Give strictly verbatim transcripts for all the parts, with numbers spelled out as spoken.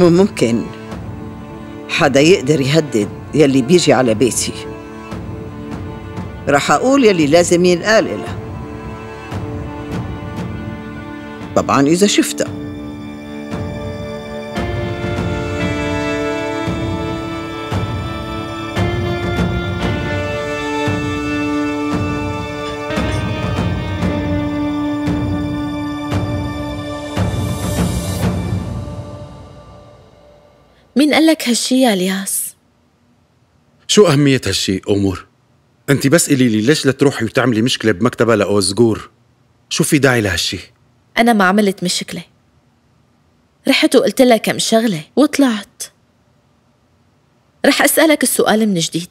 مو ممكن حدا يقدر يهدد يلي بيجي على بيتي. رح أقول يلي لازم ينقال إلها، طبعاً إذا شفتها. مين قال لك هالشي يا إلياس؟ شو أهمية هالشي أمور؟ أنت بس قلي لي ليش لتروحي وتعملي مشكلة بمكتبها لأوزجور؟ شو في داعي لهالشي؟ أنا ما عملت مشكلة، رحت وقلت لها كم شغلة وطلعت. رح أسألك السؤال من جديد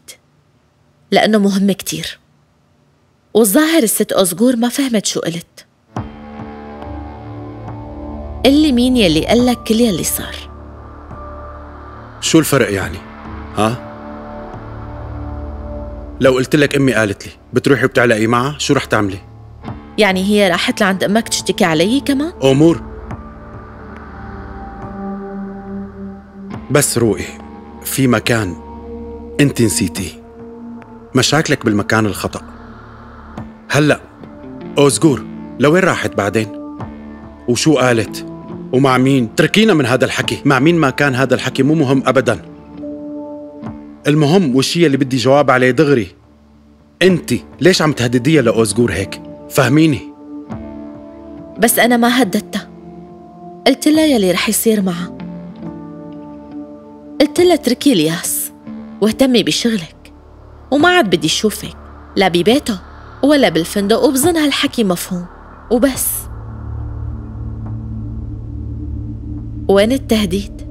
لأنه مهم كتير، والظاهر الست أوزجور ما فهمت شو قلت. قلي مين يلي قال لك كل يلي صار؟ شو الفرق يعني؟ ها؟ لو قلت لك امي قالت لي بتروحي وبتعلقي معها، شو رح تعملي؟ يعني هي راحت لعند امك تشتكي علي كمان؟ امور بس روقي، في مكان انت نسيتيه، مشاكلك بالمكان الخطأ. هلا أوزجور لوين راحت بعدين؟ وشو قالت؟ ومع مين؟ تركينا من هذا الحكي، مع مين ما كان هذا الحكي مو مهم أبداً. المهم والشي اللي بدي جواب عليه دغري، أنت ليش عم تهدديها لأوزجور هيك؟ فهميني. بس أنا ما هددتها، قلت لها يلي رح يصير معها. قلت لها اتركي إلياس واهتمي بشغلك، وما عاد بدي أشوفك لا ببيته ولا بالفندق، وبظن هالحكي مفهوم وبس. وين التهديد؟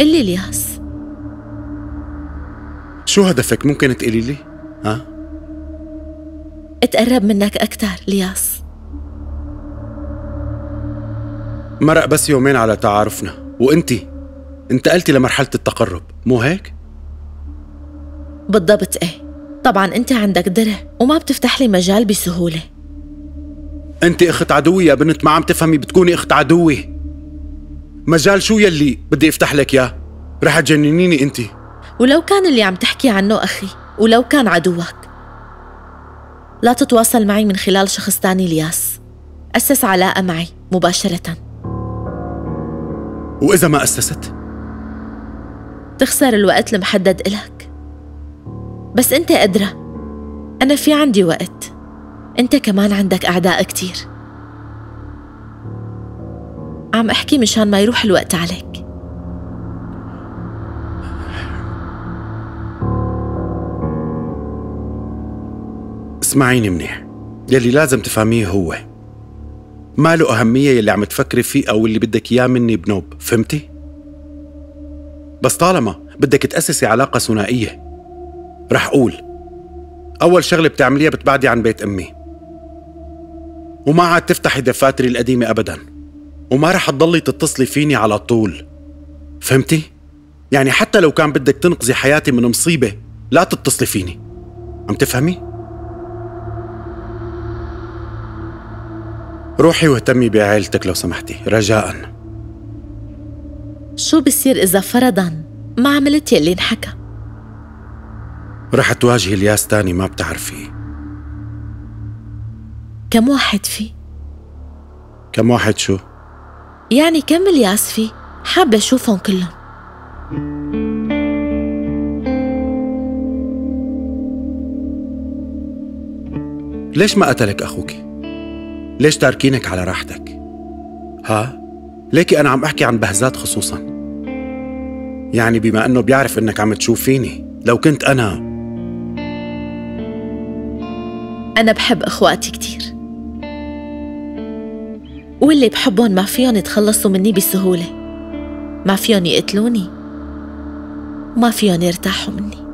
قلي إلياس شو هدفك؟ ممكن تقلي لي؟ ها؟ اتقرب منك أكتر إلياس. مرق بس يومين على تعارفنا وانتي انتقلتي لمرحلة التقرب، مو هيك؟ بالضبط ايه. طبعا انت عندك درع وما بتفتح لي مجال بسهولة. انت اخت عدوي يا بنت، ما عم تفهمي، بتكوني اخت عدوي. مجال شو يلي بدي افتح لك ياه؟ رح تجننيني انتي. ولو كان اللي عم تحكي عنه اخي، ولو كان عدوك، لا تتواصل معي من خلال شخص تاني إلياس. اسس علاقة معي مباشرة. واذا ما اسست؟ تخسر الوقت المحدد إلك. بس انت قدرة، انا في عندي وقت، انت كمان عندك اعداء كتير. عم احكي مشان ما يروح الوقت عليك. اسمعيني منيح، يلي لازم تفهميه هو ما له اهميه يلي عم تفكري فيه او اللي بدك اياه مني بنوب، فهمتي؟ بس طالما بدك تاسسي علاقه ثنائيه، رح اقول اول شغله بتعمليها بتبعدي عن بيت امي، وما عاد تفتحي دفاتري القديمه ابدا، وما رح تضلي تتصلي فيني على طول، فهمتي؟ يعني حتى لو كان بدك تنقذي حياتي من مصيبة، لا تتصلي فيني، عم تفهمي؟ روحي واهتمي بعائلتك لو سمحتي، رجاءً. شو بصير إذا فرضاً ما عملت يلي انحكى؟ رح تواجهي إلياس تاني ما بتعرفيه. كم واحد فيه؟ كم واحد شو؟ يعني كم إلياس فيه؟ حابة أشوفهم كلهم. ليش ما قتلك أخوك؟ ليش تاركينك على راحتك؟ ها؟ ليكي أنا عم أحكي عن بهزات خصوصاً. يعني بما أنه بيعرف أنك عم تشوفيني، لو كنت أنا أنا بحب أخواتي كتير، واللي بحبهم ما فيهم يتخلصوا مني بسهولة، ما فيهم يقتلوني وما فيهم يرتاحوا مني.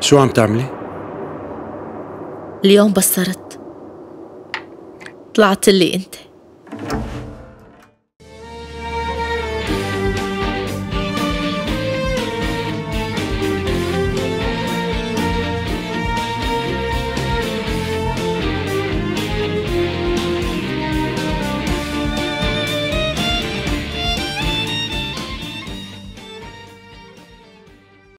شو عم تعملي؟ اليوم بصرت، طلعت لي انت.